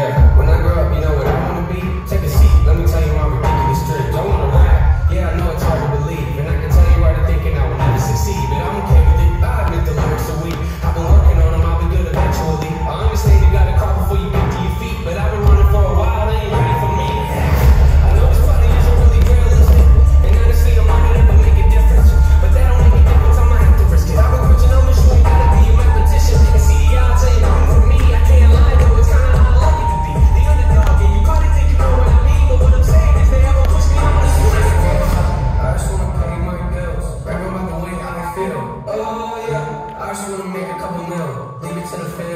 Yeah, when I grow up, you know what I want to be? Take a seat, let me tell you my ridiculous dreams. I want to rap, yeah, I know it's hard to believe, and I can tell you right to thinking I will never succeed, but I'm okay with it, I admit the lyrics are weak. I've been working on them, I'll be good eventually. I understand you gotta crawl before you get to your feet, but I've been running for a while, they ain't ready for me. I know it's funny, it's really realistic, and honestly I might never make a difference, but that don't make a difference, I might have to risk it. I've been coaching on my shoe, you gotta be in my petition, and see y'all tell you I'm for me, I can't lie. I just want to make a couple mil, leave it to the family.